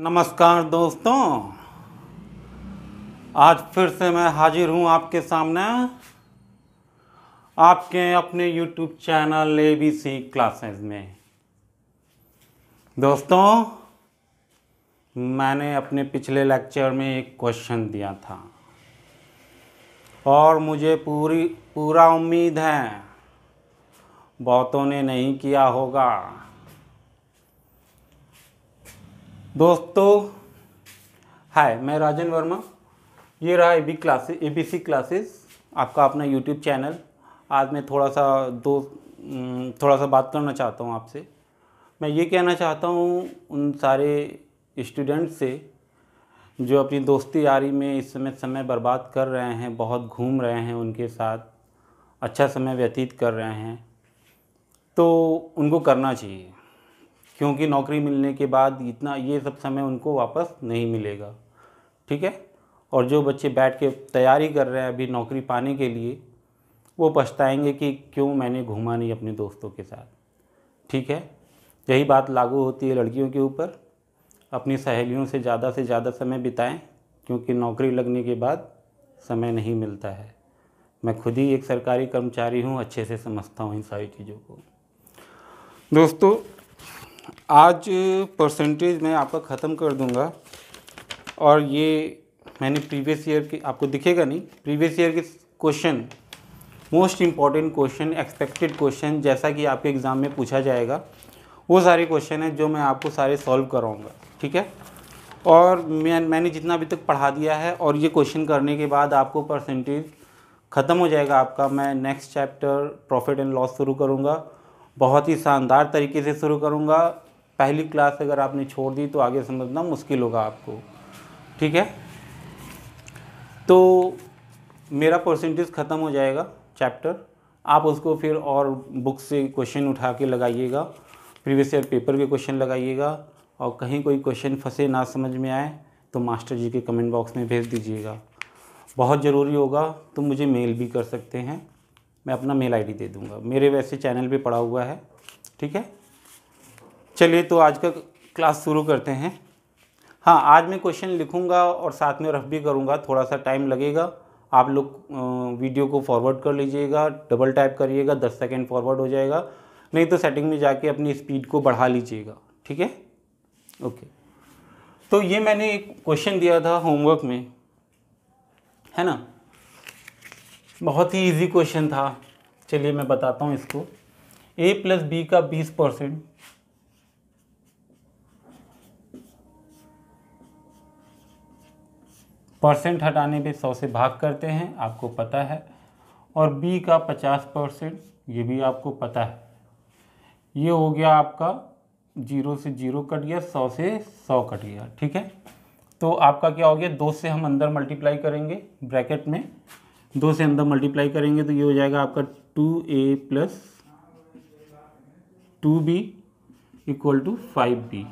नमस्कार दोस्तों, आज फिर से मैं हाजिर हूँ आपके सामने आपके अपने YouTube चैनल ABC क्लासेस में। दोस्तों, मैंने अपने पिछले लेक्चर में एक क्वेश्चन दिया था और मुझे पूरा उम्मीद है बहुतों ने नहीं किया होगा। दोस्तों, हाय, मैं राजन वर्मा, ये रहा ABC क्लासेस, आपका अपना YouTube चैनल। आज मैं थोड़ा सा बात करना चाहता हूँ आपसे। मैं ये कहना चाहता हूँ उन सारे स्टूडेंट्स से जो अपनी दोस्ती यारी में इस समय बर्बाद कर रहे हैं, बहुत घूम रहे हैं, उनके साथ अच्छा समय व्यतीत कर रहे हैं, तो उनको करना चाहिए, क्योंकि नौकरी मिलने के बाद इतना ये सब समय उनको वापस नहीं मिलेगा। ठीक है। और जो बच्चे बैठ के तैयारी कर रहे हैं अभी नौकरी पाने के लिए, वो पछताएंगे कि क्यों मैंने घूमा नहीं अपने दोस्तों के साथ। ठीक है। यही बात लागू होती है लड़कियों के ऊपर। अपनी सहेलियों से ज़्यादा समय बिताएं, क्योंकि नौकरी लगने के बाद समय नहीं मिलता है। मैं खुद ही एक सरकारी कर्मचारी हूँ, अच्छे से समझता हूँ इन सारी चीज़ों को। दोस्तों, आज परसेंटेज मैं आपका ख़त्म कर दूंगा, और ये मैंने प्रीवियस ईयर के, आपको दिखेगा नहीं, प्रीवियस ईयर के question, most important question, expected question, जैसा कि आपके एग्ज़ाम में पूछा जाएगा, वो सारे क्वेश्चन हैं जो मैं आपको सारे सॉल्व कराऊंगा। ठीक है। और मैंने जितना अभी तक पढ़ा दिया है, और ये क्वेश्चन करने के बाद आपको परसेंटेज ख़त्म हो जाएगा आपका। मैं next chapter profit and loss शुरू करूँगा, बहुत ही शानदार तरीके से शुरू करूँगा। पहली क्लास अगर आपने छोड़ दी तो आगे समझना मुश्किल होगा आपको। ठीक है। तो मेरा परसेंटेज ख़त्म हो जाएगा चैप्टर, आप उसको फिर और बुक से क्वेश्चन उठा के लगाइएगा, प्रीवियस ईयर पेपर के क्वेश्चन लगाइएगा, और कहीं कोई क्वेश्चन फंसे ना समझ में आए तो मास्टर जी के कमेंट बॉक्स में भेज दीजिएगा। बहुत ज़रूरी होगा तो मुझे मेल भी कर सकते हैं, मैं अपना मेल आईडी दे दूँगा, मेरे वैसे चैनल पे पड़ा हुआ है। ठीक है। चलिए, तो आज का क्लास शुरू करते हैं। हाँ, आज मैं क्वेश्चन लिखूँगा और साथ में रफ भी करूँगा, थोड़ा सा टाइम लगेगा। आप लोग वीडियो को फॉरवर्ड कर लीजिएगा, डबल टाइप करिएगा, 10 सेकेंड फॉरवर्ड हो जाएगा, नहीं तो सेटिंग में जाके अपनी स्पीड को बढ़ा लीजिएगा। ठीक है। ओके। तो ये मैंने एक क्वेश्चन दिया था होमवर्क में, है ना, बहुत ही इजी क्वेश्चन था। चलिए मैं बताता हूँ इसको। a+b का 20% परसेंट हटाने पे 100 से भाग करते हैं, आपको पता है, और b का 50%, ये भी आपको पता है। ये हो गया आपका 0 से 0 कट गया, 100 से 100 कट गया। ठीक है। तो आपका क्या हो गया, 2 से हम अंदर मल्टीप्लाई करेंगे, ब्रैकेट में 2 से अंदर मल्टीप्लाई करेंगे तो ये हो जाएगा आपका 2a + 2b = 5b।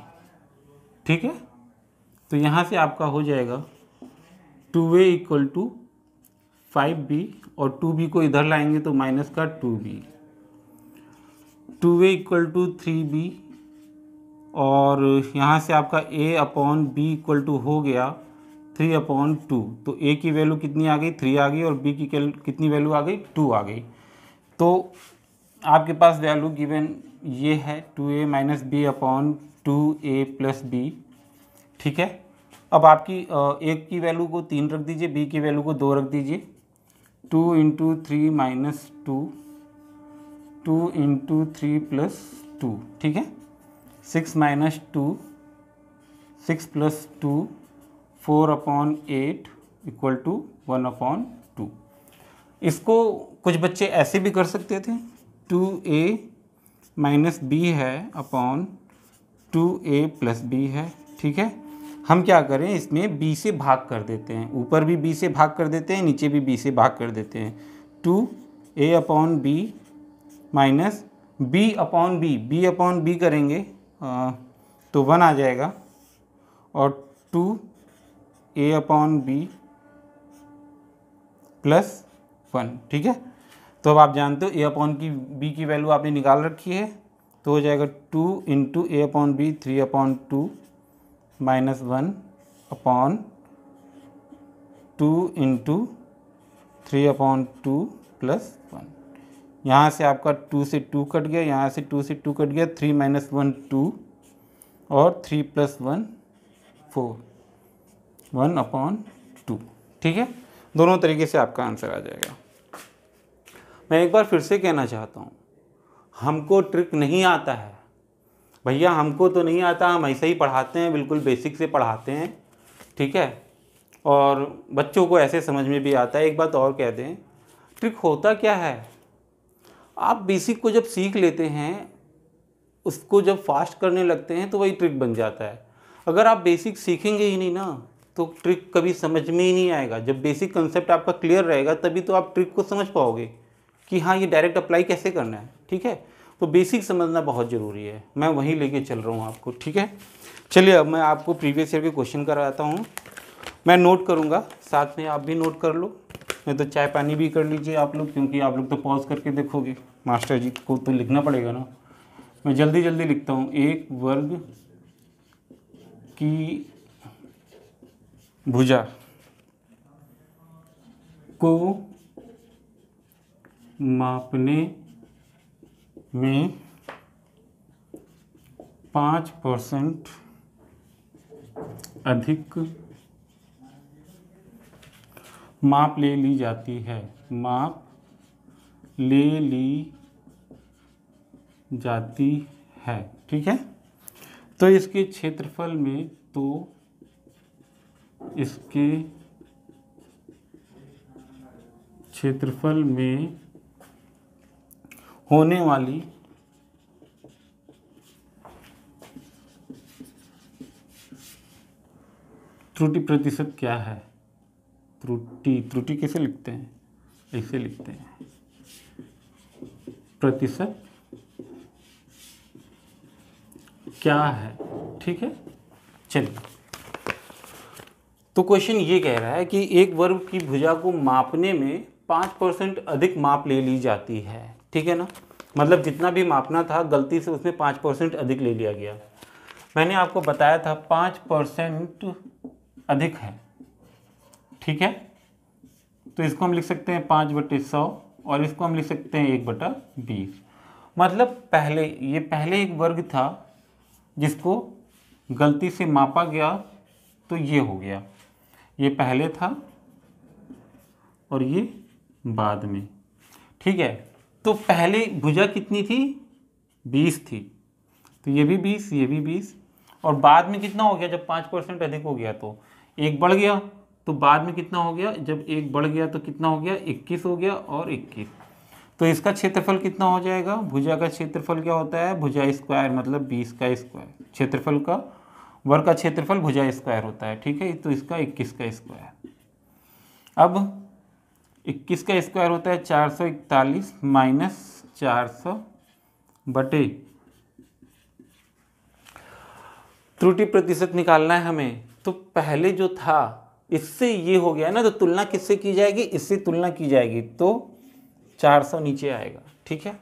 ठीक है। तो यहाँ से आपका हो जाएगा 2a = 5b, और 2b को इधर लाएंगे तो माइनस का 2b, 2a = 3b, और यहाँ से आपका a/b हो गया 3/2। तो a की वैल्यू कितनी आ गई, 3 आ गई, और b की कितनी वैल्यू आ गई, 2 आ गई। तो आपके पास वैल्यू गिवन ये है 2a - b/2a + b। ठीक है। अब आपकी एक की वैल्यू को 3 रख दीजिए, b की वैल्यू को 2 रख दीजिए, 2 × 3 - 2, 2 × 3 + 2। ठीक है। 6 - 2, 6 + 2, 4/8 = 1/2। इसको कुछ बच्चे ऐसे भी कर सकते थे, 2a - b है अपॉन 2a + b है। ठीक है। हम क्या करें, इसमें b से भाग कर देते हैं, ऊपर भी b से भाग कर देते हैं, नीचे भी b से भाग कर देते हैं। 2a - b - b/b, b/b करेंगे तो 1 आ जाएगा, और 2a - b + 1। ठीक है। तो अब आप जानते हो a/b की वैल्यू आपने निकाल रखी है, तो हो जाएगा 2 × a/b 3/2, minus one upon two into three upon two plus one. यहाँ से आपका टू से टू कट गया, यहाँ से टू से टू कट गया, थ्री माइनस वन टू और three plus one four, one upon two. ठीक है, दोनों तरीके से आपका आंसर आ जाएगा। मैं एक बार फिर से कहना चाहता हूँ, हमको ट्रिक नहीं आता है भैया, हमको तो नहीं आता, हम ऐसे ही पढ़ाते हैं, बिल्कुल बेसिक से पढ़ाते हैं। ठीक है, और बच्चों को ऐसे समझ में भी आता है। एक बात और कह दें, ट्रिक होता क्या है, आप बेसिक को जब सीख लेते हैं, उसको जब फास्ट करने लगते हैं तो वही ट्रिक बन जाता है। अगर आप बेसिक सीखेंगे ही नहीं ना, तो ट्रिक कभी समझ में ही नहीं आएगा। जब बेसिक कंसेप्ट आपका क्लियर रहेगा तभी तो आप ट्रिक को समझ पाओगे कि हाँ ये डायरेक्ट अप्लाई कैसे करना है। ठीक है, तो बेसिक समझना बहुत ज़रूरी है, मैं वहीं लेके चल रहा हूँ आपको। ठीक है, चलिए अब मैं आपको प्रीवियस ईयर के क्वेश्चन कराता हूँ, मैं नोट करूँगा, साथ में आप भी नोट कर लो, नहीं तो चाय पानी भी कर लीजिए आप लोग, क्योंकि आप लोग तो पॉज करके देखोगे, मास्टर जी को तो लिखना पड़ेगा ना। मैं जल्दी जल्दी लिखता हूँ, एक वर्ग की भुजा को मापने में 5% अधिक माप ले ली जाती है, माप ले ली जाती है। ठीक है, तो इसके क्षेत्रफल में, तो इसके क्षेत्रफल में होने वाली त्रुटि प्रतिशत क्या है। त्रुटि कैसे लिखते हैं, ऐसे लिखते हैं, प्रतिशत क्या है। ठीक है, चलिए, तो क्वेश्चन ये कह रहा है कि एक वर्ग की भुजा को मापने में 5% अधिक माप ले ली जाती है। ठीक है ना, मतलब जितना भी मापना था गलती से उसमें 5% अधिक ले लिया गया। मैंने आपको बताया था 5% अधिक है। ठीक है, तो इसको हम लिख सकते हैं 5/100 और इसको हम लिख सकते हैं 1/20। मतलब पहले, ये पहले एक वर्ग था जिसको गलती से मापा गया, तो ये हो गया, ये पहले था और ये बाद में। ठीक है, तो पहले भुजा कितनी थी, 20 थी, तो ये भी 20, ये भी 20, और बाद में कितना हो गया, जब 5% अधिक हो गया तो एक बढ़ गया, तो बाद में कितना हो गया, जब एक बढ़ गया तो कितना हो गया, 21 हो गया और 21। तो इसका क्षेत्रफल कितना हो जाएगा, भुजा का क्षेत्रफल क्या होता है, भुजा स्क्वायर, मतलब 20 का स्क्वायर, क्षेत्रफल का, वर्ग का क्षेत्रफल भुजा स्क्वायर होता है। ठीक है, तो इसका 21 का स्क्वायर। अब 21 का स्क्वायर होता है 441 माइनस 400 बटे, त्रुटि प्रतिशत निकालना है हमें, तो पहले जो था इससे ये हो गया ना, तो तुलना किससे की जाएगी, इससे तुलना की जाएगी, तो 400 नीचे आएगा। ठीक है,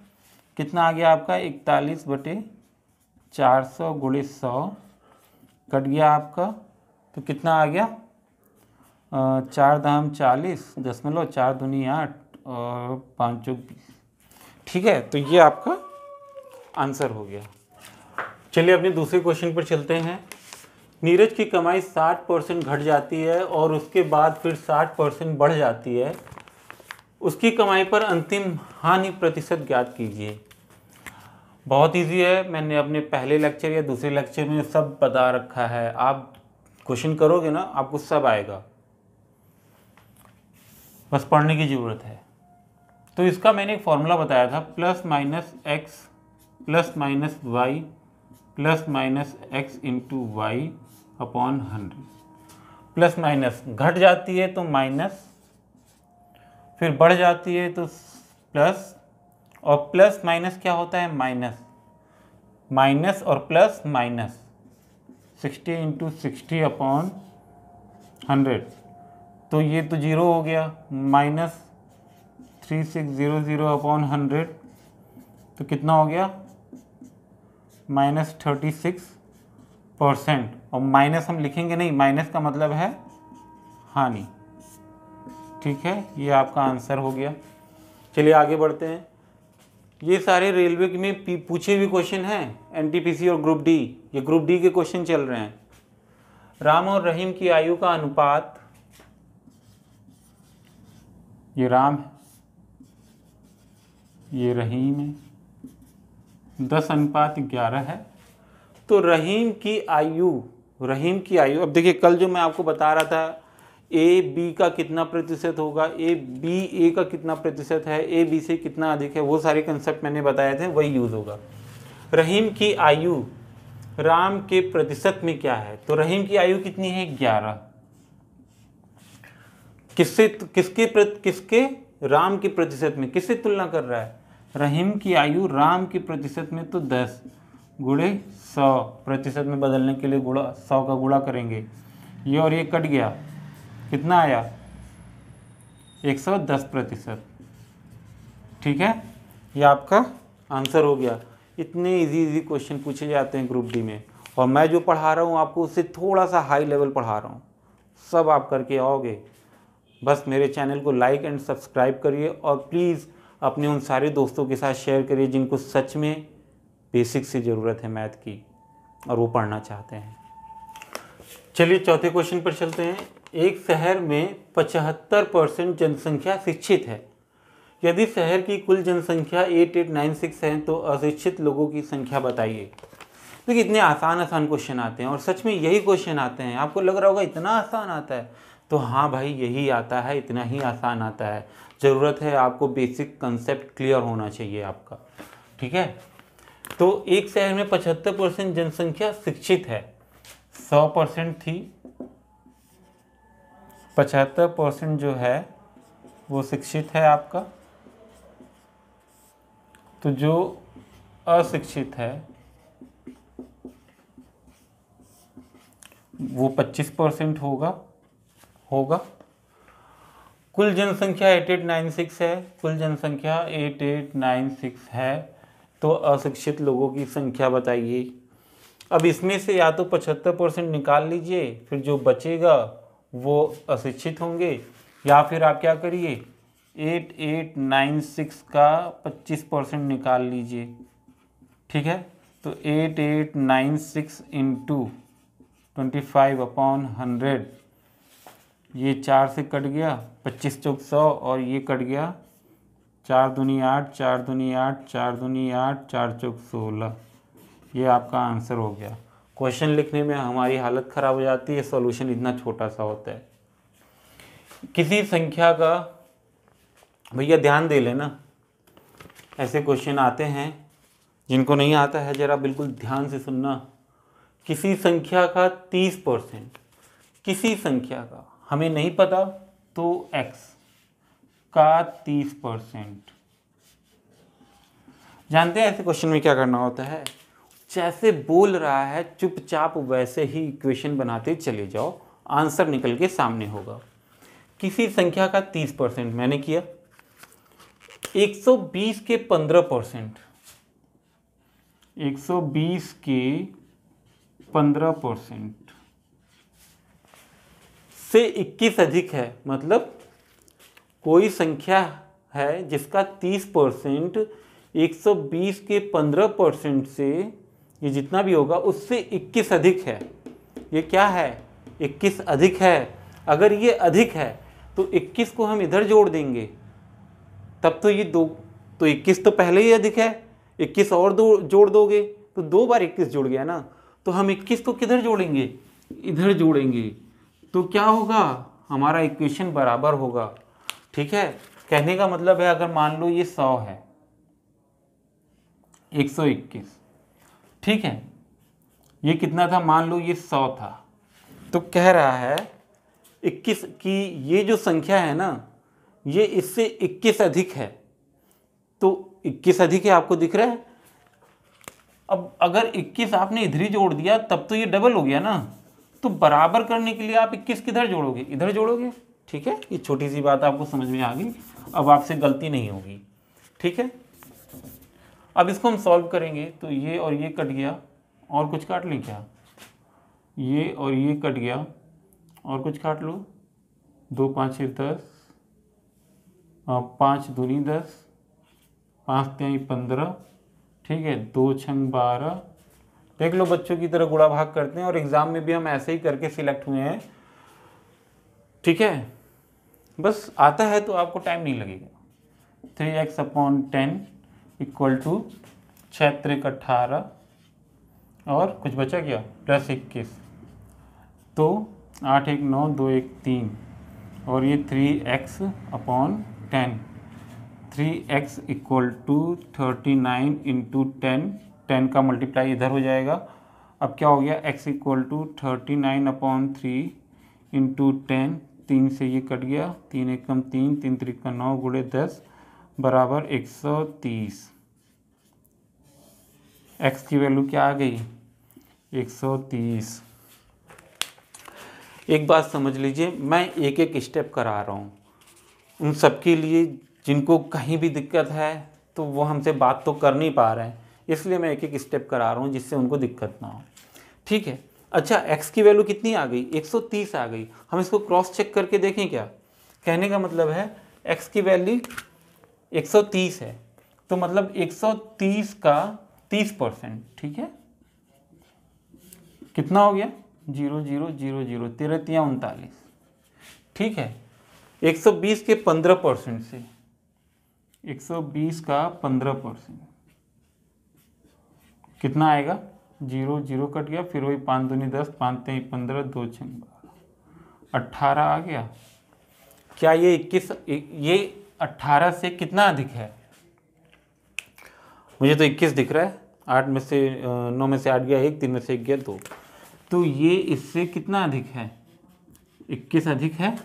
कितना आ गया आपका, 41/400 गुणे 100 कट गया आपका, तो कितना आ गया, 4 × 40 दशमलव, 4 × 2 = 8 और 5 × 20। ठीक है, तो ये आपका आंसर हो गया। चलिए अपने दूसरे क्वेश्चन पर चलते हैं। नीरज की कमाई 60% घट जाती है और उसके बाद फिर 60% बढ़ जाती है, उसकी कमाई पर अंतिम हानि प्रतिशत ज्ञात कीजिए। बहुत इजी है, मैंने अपने पहले लेक्चर या दूसरे लेक्चर में सब बता रखा है, आप क्वेश्चन करोगे ना आपको सब आएगा, बस पढ़ने की ज़रूरत है। तो इसका मैंने एक फॉर्मूला बताया था, +-x + -y + -x × y/100। Plus minus, घट जाती है तो माइनस, फिर बढ़ जाती है तो प्लस, और प्लस माइनस क्या होता है, माइनस, माइनस और प्लस माइनस, 60 × 60/100, तो ये तो जीरो हो गया, -3600/100, तो कितना हो गया, -36 परसेंट, और माइनस हम लिखेंगे नहीं, माइनस का मतलब है हानि। ठीक है, ये आपका आंसर हो गया। चलिए आगे बढ़ते हैं। ये सारे रेलवे में पूछे हुए क्वेश्चन हैं, एनटीपीसी और ग्रुप डी, ये ग्रुप डी के क्वेश्चन चल रहे हैं। राम और रहीम की आयु का अनुपात, ये राम है ये रहीम है, 10:11 है। तो रहीम की आयु अब देखिए कल जो मैं आपको बता रहा था ए बी का कितना प्रतिशत होगा, ए का कितना प्रतिशत है, ए बी से कितना अधिक है, वो सारे कंसेप्ट मैंने बताए थे, वही यूज़ होगा। रहीम की आयु राम के प्रतिशत में क्या है, तो रहीम की आयु कितनी है 11, किसके राम के प्रतिशत में, किससे तुलना कर रहा है, रहीम की आयु राम के प्रतिशत में। तो 10 × 100 प्रतिशत में बदलने के लिए गुणा 100 का गुणा करेंगे, ये और ये कट गया, कितना आया 110%। ठीक है, ये आपका आंसर हो गया। इतने इजी क्वेश्चन पूछे जाते हैं ग्रुप डी में, और मैं जो पढ़ा रहा हूँ आपको उससे थोड़ा सा हाई लेवल पढ़ा रहा हूँ, सब आप करके आओगे। बस मेरे चैनल को लाइक एंड सब्सक्राइब करिए, और प्लीज़ अपने उन सारे दोस्तों के साथ शेयर करिए जिनको सच में बेसिक से ज़रूरत है मैथ की और वो पढ़ना चाहते हैं। चलिए चौथे क्वेश्चन पर चलते हैं। एक शहर में 75% जनसंख्या शिक्षित है। यदि शहर की कुल जनसंख्या 8896 है तो अशिक्षित लोगों की संख्या बताइए। देखिए इतने आसान आसान क्वेश्चन आते हैं, और सच में यही क्वेश्चन आते हैं। आपको लग रहा होगा इतना आसान आता है, तो हाँ भाई यही आता है, इतना ही आसान आता है। ज़रूरत है आपको बेसिक कंसेप्ट क्लियर होना चाहिए आपका। ठीक है, तो एक शहर में 75% जनसंख्या शिक्षित है, 100% थी, 75% जो है वो शिक्षित है आपका, तो जो अशिक्षित है वो 25% होगा। कुल जनसंख्या 8896 है, तो अशिक्षित लोगों की संख्या बताइए। अब इसमें से या तो 75% निकाल लीजिए, फिर जो बचेगा वो अशिक्षित होंगे, या फिर आप क्या करिए 8896 का 25% निकाल लीजिए। ठीक है, तो 8896 इंटू 25/100, ये 4 से कट गया, 25 चौक 100, और ये कट गया 4 दूनी 8, 4 दूनी 8, 4 दूनी 8, 4 चौक 16। ये आपका आंसर हो गया। क्वेश्चन लिखने में हमारी हालत ख़राब हो जाती है, सॉल्यूशन इतना छोटा सा होता है। किसी संख्या का भैया ध्यान दे लेना, ऐसे क्वेश्चन आते हैं जिनको नहीं आता है, ज़रा बिल्कुल ध्यान से सुनना। किसी संख्या का 30%, किसी संख्या का हमें नहीं पता तो x का 30%। जानते हैं ऐसे क्वेश्चन में क्या करना होता है, जैसे बोल रहा है चुपचाप वैसे ही इक्वेशन बनाते चले जाओ, आंसर निकल के सामने होगा। किसी संख्या का 30% मैंने किया, 120 के 15%, 120 के 15% से 21 अधिक है, मतलब कोई संख्या है जिसका 30% 120 के 15% से, ये जितना भी होगा, उससे 21 अधिक है। ये क्या है 21 अधिक है, अगर ये अधिक है तो 21 को हम इधर जोड़ देंगे, तब तो ये 2, तो 21 तो पहले ही अधिक है, 21 और 2 जोड़ दोगे तो 2 बार 21 जुड़ गया ना, तो हम 21 को किधर जोड़ेंगे, इधर जोड़ेंगे, तो क्या होगा हमारा इक्वेशन बराबर होगा। ठीक है, कहने का मतलब है अगर मान लो ये 100 है, 121, ठीक है, ये कितना था, मान लो ये 100 था, तो कह रहा है 21 की ये जो संख्या है ना, ये इससे 21 अधिक है, तो 21 अधिक है आपको दिख रहा है। अब अगर 21 आपने इधर ही जोड़ दिया तब तो ये डबल हो गया ना, तो बराबर करने के लिए आप 21 किधर जोड़ोगे, इधर जोड़ोगे। ठीक है, ये छोटी सी बात आपको समझ में आ गई, अब आपसे गलती नहीं होगी। ठीक है, अब इसको हम सॉल्व करेंगे, तो ये और ये कट गया, और कुछ काट लें क्या, ये और ये कट गया, और कुछ काट लो, 2 5 10, 5 दूनी 10, 5 3 15, ठीक है, 2 6 12। देख लो बच्चों की तरह गुणा भाग करते हैं और एग्ज़ाम में भी हम ऐसे ही करके सिलेक्ट हुए हैं, ठीक है। बस आता है तो आपको टाइम नहीं लगेगा। 3x/10 = 6×3 18 और कुछ बचा क्या, +21, तो 8×1 9 2×1 3, और ये 3x/10, 3x = 39 × 10, 10 का मल्टीप्लाई इधर हो जाएगा। अब क्या हो गया, x = 39/3 × 10, 3 से ये कट गया, 3 1 3, 3 3 9 × 10 बराबर 130। x की वैल्यू क्या आ गई, 130। एक बात समझ लीजिए, मैं एक एक स्टेप करा रहा हूँ उन सबके लिए जिनको कहीं भी दिक्कत है, तो वो हमसे बात तो कर नहीं पा रहे हैं, इसलिए मैं एक एक स्टेप करा रहा हूँ जिससे उनको दिक्कत ना हो, ठीक है। अच्छा, x की वैल्यू कितनी आ गई, 130 आ गई। हम इसको क्रॉस चेक करके देखें क्या, कहने का मतलब है x की वैल्यू 130 है, तो मतलब 130 का 30%, ठीक है, कितना हो गया, 0 0 0 0, 13 3 39, ठीक है। 120 के 15% से, 120 का 15% कितना आएगा, 0 0 कट गया, फिर वही 5 दूनी 10, 5 3 15, 2 6 12, 18 आ गया। क्या ये 21, ये 18 से कितना अधिक है, मुझे तो 21 दिख रहा है। 9 में से 8 गया, 1 3 में से 1 गया, 2, तो ये इससे कितना अधिक है, 21 अधिक है।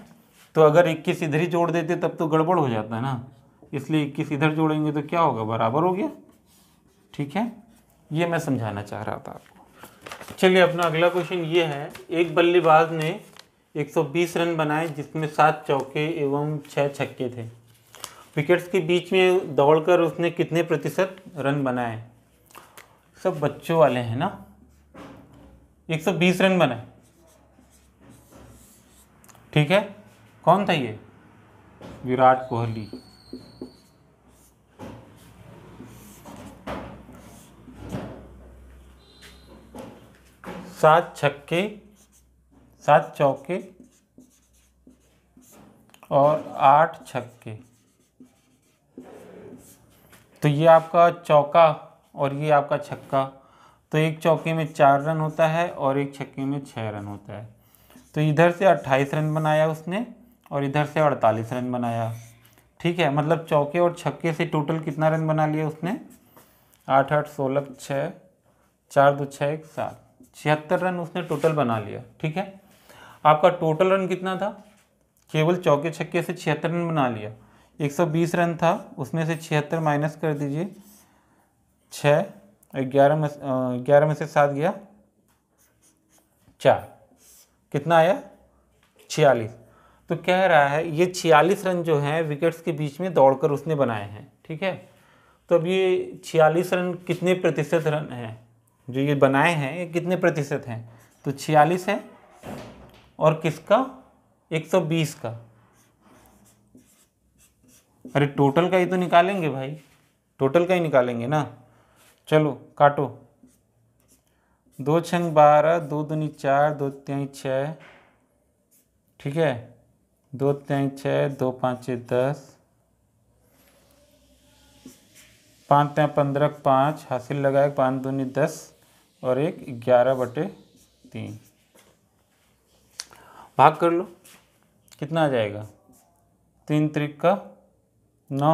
तो अगर 21 इधर ही जोड़ देते तब तो गड़बड़ हो जाता है ना, इसलिए 21 इधर जोड़ेंगे तो क्या होगा, बराबर हो गया, ठीक है। ये मैं समझाना चाह रहा था आपको। चलिए, अपना अगला क्वेश्चन ये है, एक बल्लेबाज ने 120 रन बनाए जिसमें 7 चौके एवं 6 छक्के थे। विकेट्स के बीच में दौड़कर उसने कितने प्रतिशत रन बनाए। सब बच्चों वाले हैं ना, 120 रन बनाए, ठीक है। कौन था ये, विराट कोहली। सात चौके और 8 छक्के, तो ये आपका चौका और ये आपका छक्का। तो 1 चौके में 4 रन होता है और 1 छक्के में 6 रन होता है। तो इधर से 28 रन बनाया उसने और इधर से 48 रन बनाया, ठीक है। मतलब चौके और छक्के से टोटल कितना रन बना लिया उसने, 8 8 16 6, 4 2 6 1 7, 76 रन उसने टोटल बना लिया, ठीक है। आपका टोटल रन कितना था, केवल चौके छक्के से 76 रन बना लिया। 120 रन था, उसमें से 76 माइनस कर दीजिए, 6, 11 में से 7 गया, 4, कितना आया, 46। तो कह रहा है ये 46 रन जो हैं विकेट्स के बीच में दौड़कर उसने बनाए हैं, ठीक है। तो अब ये 46 रन कितने प्रतिशत रन हैं जो ये बनाए हैं, ये कितने प्रतिशत हैं, तो 46 है, और किसका, 120 का। अरे टोटल का ही तो निकालेंगे भाई, टोटल का ही निकालेंगे ना। चलो काटो, 2 6 12, 2 दूनी 4, 2 3 6, ठीक है, 2 3 6, 2 5 10, 5 3 15, 5 हासिल लगाए, 5 दूनी 10 और 1 11/3 भाग कर लो, कितना आ जाएगा, 3 3 का 9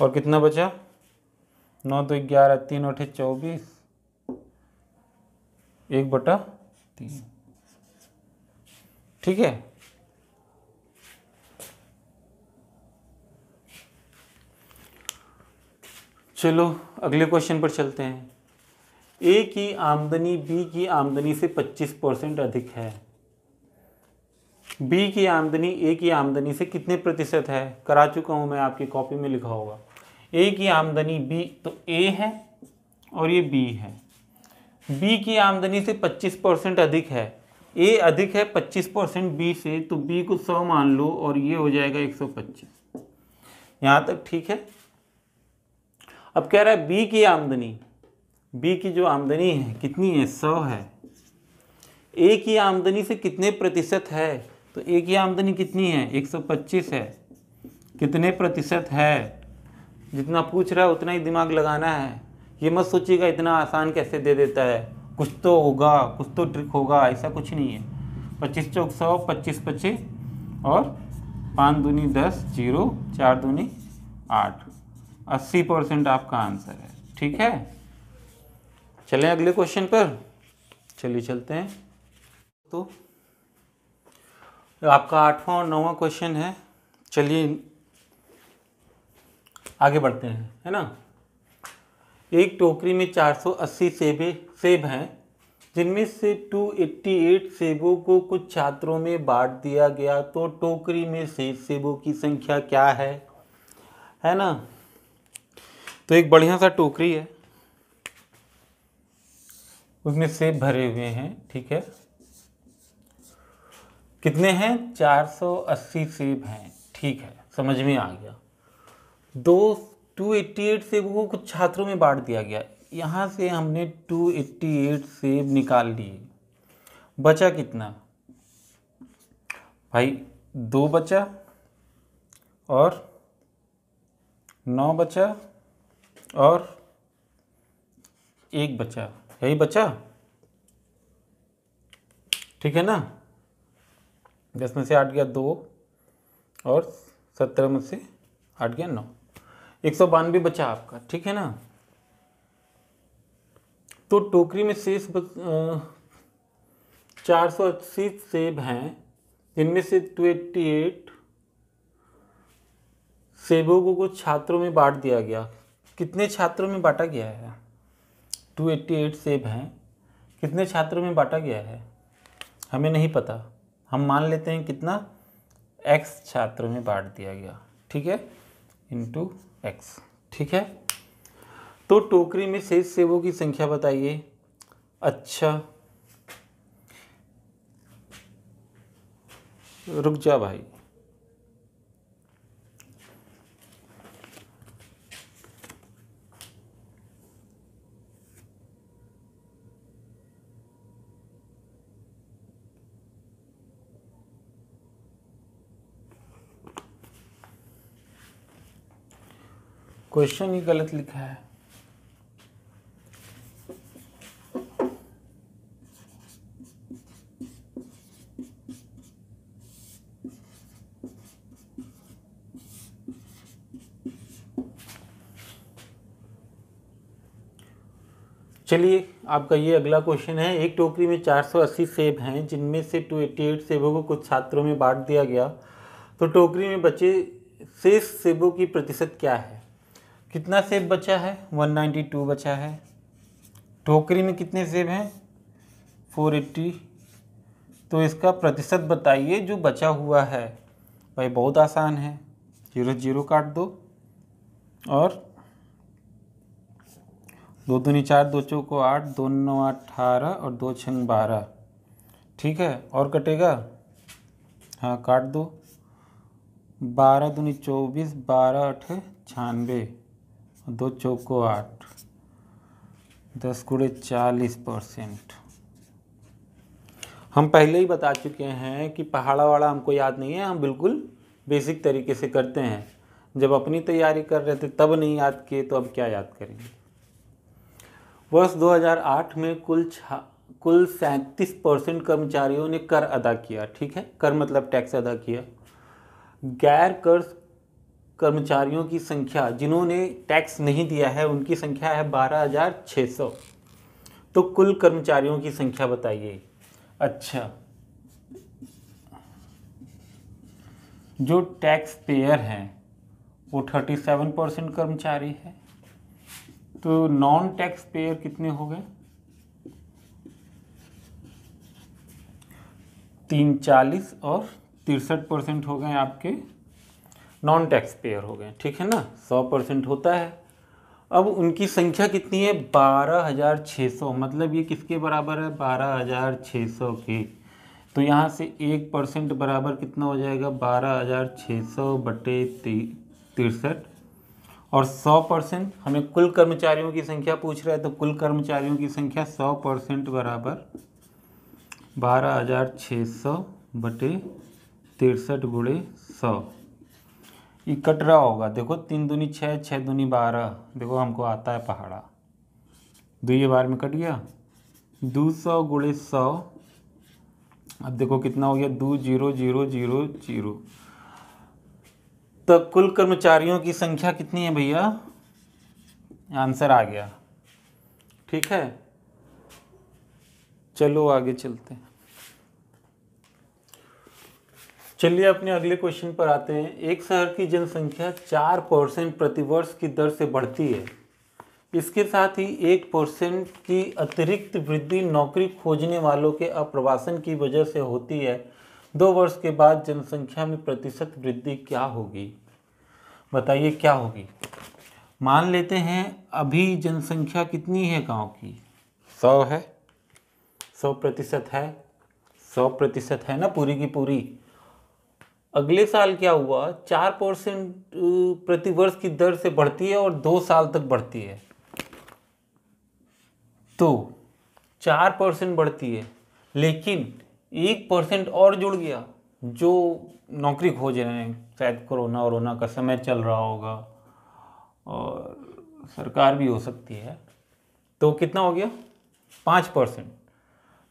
और कितना बचा, 9 2 11, 3 8 24, 1/3, ठीक है। चलो अगले क्वेश्चन पर चलते हैं। ए की आमदनी बी की आमदनी से 25% अधिक है। बी की आमदनी ए की आमदनी से कितने प्रतिशत है, करा चुका हूँ मैं, आपकी कॉपी में लिखा होगा। ए की आमदनी बी, तो ए है और ये बी है। बी की आमदनी से 25% अधिक है, ए अधिक है 25% बी से, तो बी को 100 मान लो और ये हो जाएगा 125। यहाँ तक ठीक है। अब कह रहा है बी की आमदनी, बी की जो आमदनी है कितनी है, 100 है। ए की आमदनी से कितने प्रतिशत है, तो ए की आमदनी कितनी है, 125 है। कितने प्रतिशत है, जितना पूछ रहा है उतना ही दिमाग लगाना है। ये मत सोचिएगा इतना आसान कैसे दे देता है, कुछ तो होगा, कुछ तो ट्रिक होगा, ऐसा कुछ नहीं है। 25 चौक 100, 25 25 और 5 दूनी 10, 0 4 दूनी 8, 80% आपका आंसर है। ठीक है, चलें अगले क्वेश्चन पर, चलिए चलते हैं। तो आपका 8वां और 9वां क्वेश्चन है, चलिए आगे बढ़ते हैं, है ना। एक टोकरी में 480 सेब हैं, जिनमें से 288 सेबों को कुछ छात्रों में बांट दिया गया, तो टोकरी में से सेबों की संख्या क्या है, है ना। तो एक बढ़िया सा टोकरी है, उसमें सेब भरे हुए हैं, ठीक है। कितने हैं, 480 सेब हैं, ठीक है, समझ में आ गया। 288 सेब को कुछ छात्रों में बांट दिया गया, यहाँ से हमने 288 सेब निकाल लिए, बचा कितना भाई, 2 बचा और 9 बचा और 1 बचा, यही बचा, ठीक है ना। 10 में से 8 गया 2 और 17 में से 8 गया 9, 192 बचा आपका, ठीक है ना। तो टोकरी में शेष 480 सेब हैं, जिनमें से 288 सेबों को कुछ छात्रों में बांट दिया गया। कितने छात्रों में बांटा गया है, 288 सेब हैं, कितने छात्रों में बांटा गया है हमें नहीं पता, हम मान लेते हैं कितना, x छात्रों में बांट दिया गया, ठीक है, इंटू x, ठीक है। तो टोकरी में शेष सेबों की संख्या बताइए। अच्छा रुक जा भाई, क्वेश्चन ही गलत लिखा है। चलिए आपका ये अगला क्वेश्चन है। एक टोकरी में 480 सेब हैं, जिनमें से 288 सेबों को कुछ छात्रों में बांट दिया गया, तो टोकरी में बचे शेष सेबों की प्रतिशत क्या है। कितना सेब बचा है, 192 बचा है। टोकरी में कितने सेब हैं, 480, तो इसका प्रतिशत बताइए जो बचा हुआ है। भाई बहुत आसान है, 0 0 काट दो और 2 दूनी 4, 2 चौको 8, 2 9 18 और 2 6 12, ठीक है। और कटेगा, हाँ काट दो, 12 दूनी 24, 12 8 96, 2 चौको 8, 10 गुणे 40%। हम पहले ही बता चुके हैं कि पहाड़ा वाला हमको याद नहीं है, हम बिल्कुल बेसिक तरीके से करते हैं। जब अपनी तैयारी कर रहे थे तब नहीं याद किए, तो अब क्या याद करेंगे। वर्ष 2008 में कुल 37% कर्मचारियों ने कर अदा किया, ठीक है, कर मतलब टैक्स अदा किया। गैर कर कर्मचारियों की संख्या जिन्होंने टैक्स नहीं दिया है उनकी संख्या है 12,600। तो कुल कर्मचारियों की संख्या बताइए। अच्छा जो टैक्स पेयर हैं वो 37% कर्मचारी है, तो नॉन टैक्स पेयर कितने हो गए, 340 और 63% हो गए आपके नॉन टैक्स पेयर हो गए, ठीक है ना, 100% होता है। अब उनकी संख्या कितनी है 12,600, मतलब ये किसके बराबर है 12,600 के। तो यहाँ से 1% बराबर कितना हो जाएगा 12,600 बटे 63। और 100% हमें कुल कर्मचारियों की संख्या पूछ रहा है, तो कुल कर्मचारियों की संख्या 100% बराबर 12,600 बटे 63 गुणे 100। ये कट रहा होगा, देखो 3 दूनी 6, 6 दूनी 12, देखो हमको आता है पहाड़ा, दो ये बार में कट गया, 200 गुणे 100। अब देखो कितना हो गया 20,000। तो कुल कर्मचारियों की संख्या कितनी है भैया, आंसर आ गया। ठीक है, चलो आगे चलते हैं। चलिए अपने अगले क्वेश्चन पर आते हैं। एक शहर की जनसंख्या 4% प्रतिवर्ष की दर से बढ़ती है, इसके साथ ही 1% की अतिरिक्त वृद्धि नौकरी खोजने वालों के अप्रवासन की वजह से होती है। 2 वर्ष के बाद जनसंख्या में प्रतिशत वृद्धि क्या होगी, बताइए क्या होगी। मान लेते हैं अभी जनसंख्या कितनी है गांव की, 100 है, 100% है, 100% है ना पूरी की पूरी। अगले साल क्या हुआ, 4% प्रतिवर्ष की दर से बढ़ती है और 2 साल तक बढ़ती है। तो 4% बढ़ती है, लेकिन 1% और जुड़ गया जो नौकरी खोज रहे हैं, शायद कोरोना वरोना का समय चल रहा होगा और सरकार भी हो सकती है। तो कितना हो गया 5%।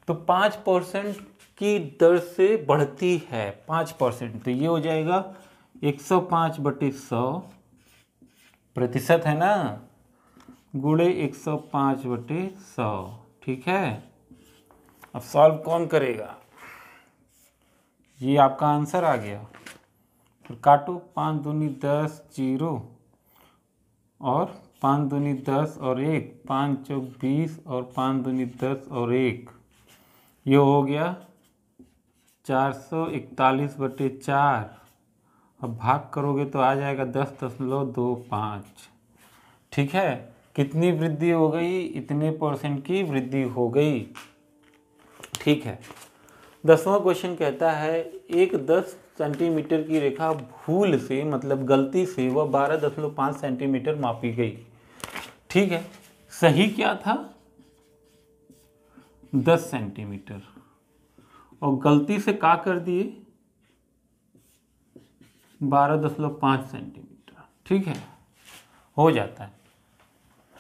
तो 5% की दर से बढ़ती है 5%, तो ये हो जाएगा 105 बटे 100 प्रतिशत है ना, गुणे 105 बटे 100। ठीक है, अब सॉल्व कौन करेगा, ये आपका आंसर आ गया। फिर काटो, 5 दूनी 10, 0 और 5 दूनी 10 और 1, 5 चौक 20 और 5 दूनी 10 और 1, ये हो गया 441 बटे 4। अब भाग करोगे तो आ जाएगा 10.25। ठीक है, कितनी वृद्धि हो गई, इतने % की वृद्धि हो गई। ठीक है, 10वां क्वेश्चन कहता है एक 10 सेंटीमीटर की रेखा भूल से, मतलब गलती से, वह 12.5 सेंटीमीटर मापी गई। ठीक है, सही क्या था 10 सेंटीमीटर, और गलती से का कर दिए 12.5 सेंटीमीटर। ठीक है, हो जाता है।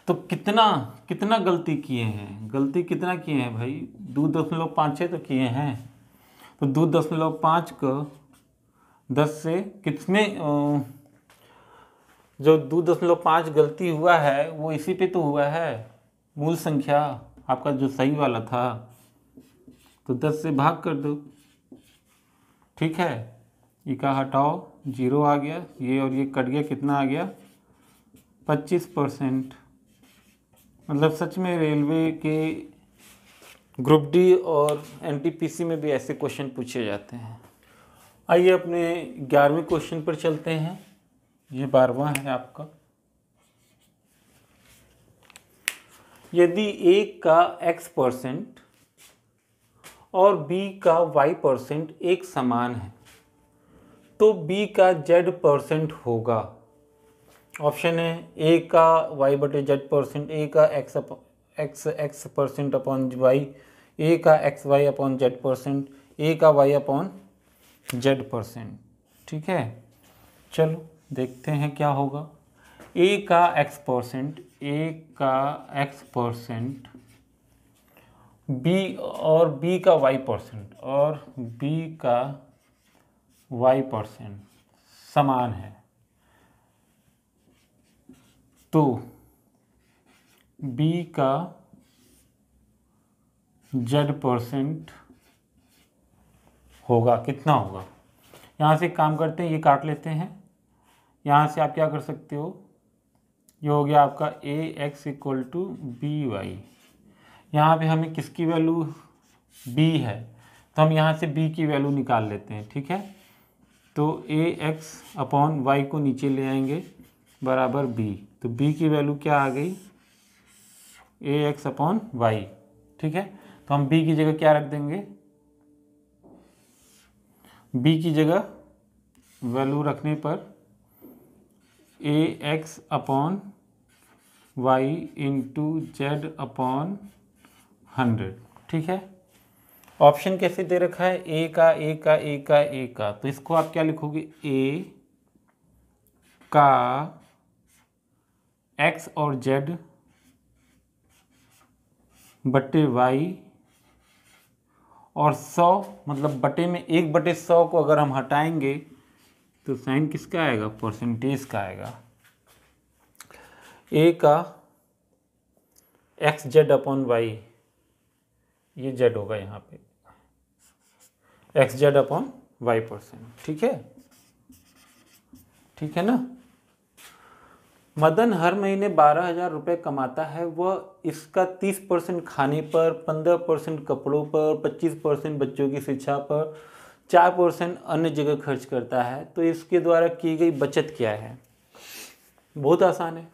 तो कितना कितना गलती किए हैं, गलती कितना किए हैं भाई, 2.5 तो किए हैं। तो 2.5 को 10 से कितने, जो 2.5 गलती हुआ है वो इसी पे तो हुआ है, मूल संख्या आपका जो सही वाला था, तो 10 से भाग कर दो। ठीक है, ये का हटाओ, 0 आ गया, ये और ये कट गया, कितना आ गया 25%। मतलब सच में रेलवे के ग्रुप डी और एनटीपीसी में भी ऐसे क्वेश्चन पूछे जाते हैं। आइए अपने 11वें क्वेश्चन पर चलते हैं, ये 12वां है आपका। यदि A का X% और B का Y% एक समान है तो B का Z% होगा। ऑप्शन है A का Y/Z%, A का X% अपॉन Y, A का XY अपॉन Z%, A का Y अपॉन Z%। ठीक है, चलो देखते हैं क्या होगा। A का X%, B और B का Y% और B का Y% समान है, तो B का Z% होगा। कितना होगा, यहाँ से काम करते हैं, ये काट लेते हैं, यहाँ से आप क्या कर सकते हो, ये हो गया आपका AX = BY। यहाँ पे हमें किसकी वैल्यू B है, तो हम यहाँ से B की वैल्यू निकाल लेते हैं। ठीक है, तो AX अपॉन Y को नीचे ले आएंगे, बराबर बी। तो बी की वैल्यू क्या आ गई, ए एक्स अपॉन वाई। ठीक है, तो हम बी की जगह क्या रख देंगे, बी की जगह वैल्यू रखने पर A X upon Y into Z upon 100। ठीक है, ऑप्शन कैसे दे रखा है, ए का ए का ए का ए का, तो इसको आप क्या लिखोगे, ए का एक्स और जेड बटे वाई और 100, मतलब बटे में 1/100 को अगर हम हटाएंगे तो साइन किसका आएगा, परसेंटेज का आएगा। ए का एक्स जेड अपॉन वाई, ये जेड होगा यहाँ पे, X Z upon Y percent. ठीक है, ठीक है ना। मदन हर महीने 12,000 रुपये कमाता है, वह इसका 30% खाने पर, 15% कपड़ों पर, 25% बच्चों की शिक्षा पर, 4% अन्य जगह खर्च करता है, तो इसके द्वारा की गई बचत क्या है। बहुत आसान है,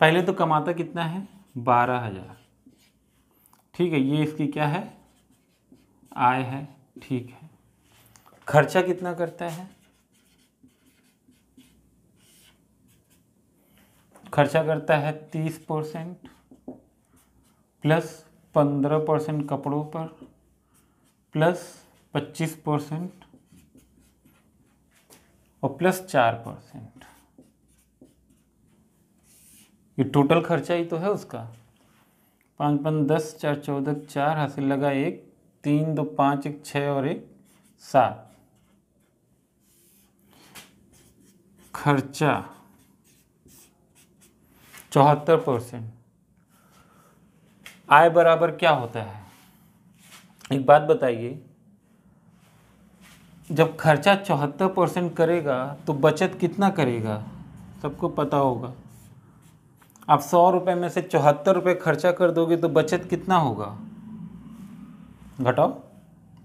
पहले तो कमाता कितना है, 12,000। ठीक है, ये इसकी क्या है, आय है। ठीक है, खर्चा कितना करता है, खर्चा करता है 30% प्लस 15% कपड़ों पर प्लस 25% और प्लस 4%। ये टोटल खर्चा ही तो है उसका, 5 5 10, 4 14 4, हासिल लगा 1, 3 2 5, 1 6 और 1 7। खर्चा 74%। आय बराबर क्या होता है, एक बात बताइए, जब खर्चा 74% करेगा तो बचत कितना करेगा, सबको पता होगा। आप 100 रुपये में से 74 रुपये खर्चा कर दोगे तो बचत कितना होगा, घटाओ